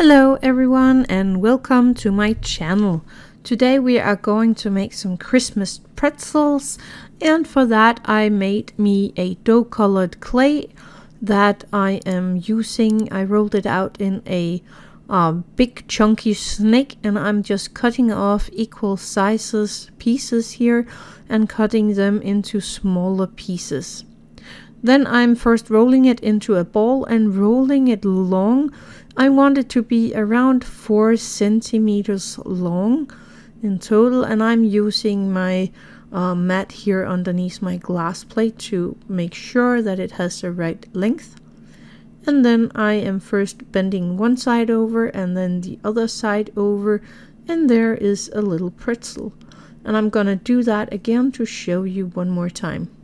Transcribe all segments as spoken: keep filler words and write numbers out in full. Hello everyone and welcome to my channel. Today we are going to make some Christmas pretzels, and for that I made me a dough colored clay that I am using. I rolled it out in a uh, big chunky snake, and I'm just cutting off equal sizes pieces here and cutting them into smaller pieces. Then I'm first rolling it into a ball and rolling it long. I want it to be around four centimeters long in total, and I'm using my uh, mat here underneath my glass plate to make sure that it has the right length. And then I am first bending one side over and then the other side over, and there is a little pretzel. And I'm gonna do that again to show you one more time.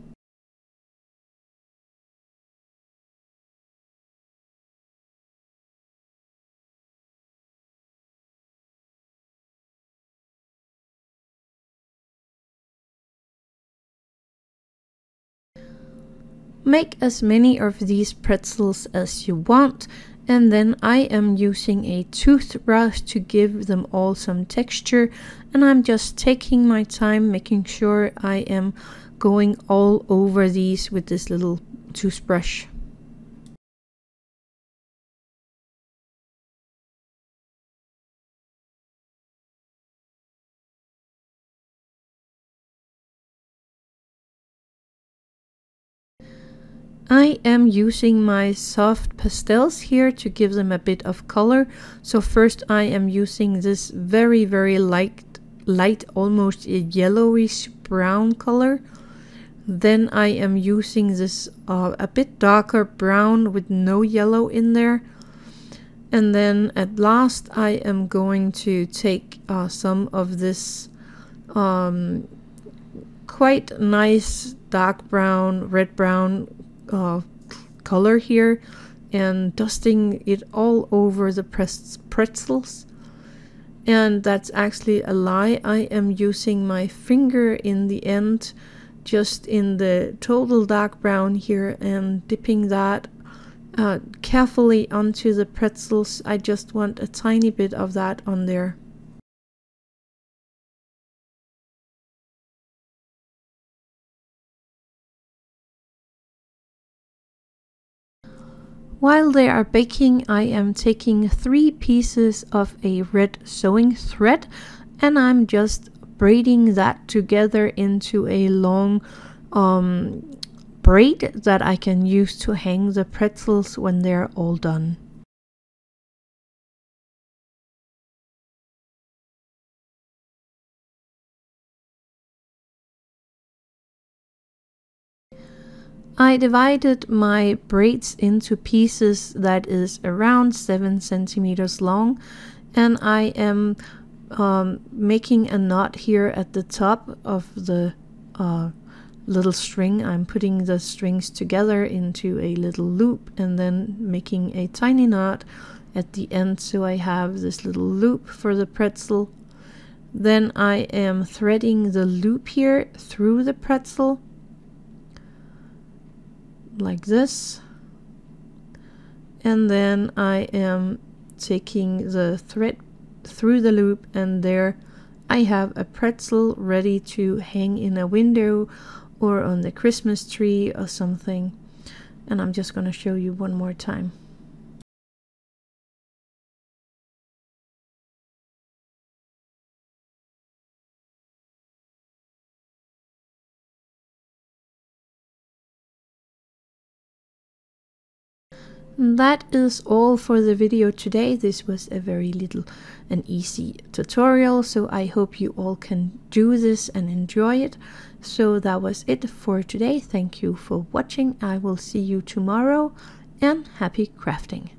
Make as many of these pretzels as you want, and then I am using a toothbrush to give them all some texture, and I'm just taking my time making sure I am going all over these with this little toothbrush. I am using my soft pastels here to give them a bit of color. So first I am using this very very light, light almost a yellowish brown color. Then I am using this uh, a bit darker brown with no yellow in there. And then at last I am going to take uh, some of this um, quite nice dark brown, red brown Uh, color here and dusting it all over the pretzels. And that's actually a lie. I am using my finger in the end, just in the total dark brown here, and dipping that uh, carefully onto the pretzels. I just want a tiny bit of that on there. While they are baking, I am taking three pieces of a red sewing thread, and I'm just braiding that together into a long um, braid that I can use to hang the pretzels when they're all done. I divided my braids into pieces that is around seven centimeters long, and I am um, making a knot here at the top of the uh, little string. I'm putting the strings together into a little loop and then making a tiny knot at the end, so I have this little loop for the pretzel. Then I am threading the loop here through the pretzel, like this, and then I am taking the thread through the loop, and there I have a pretzel ready to hang in a window or on the Christmas tree or something. And I'm just going to show you one more time. That is all for the video today. This was a very little and easy tutorial, so I hope you all can do this and enjoy it. So that was it for today. Thank you for watching. I will see you tomorrow, and happy crafting.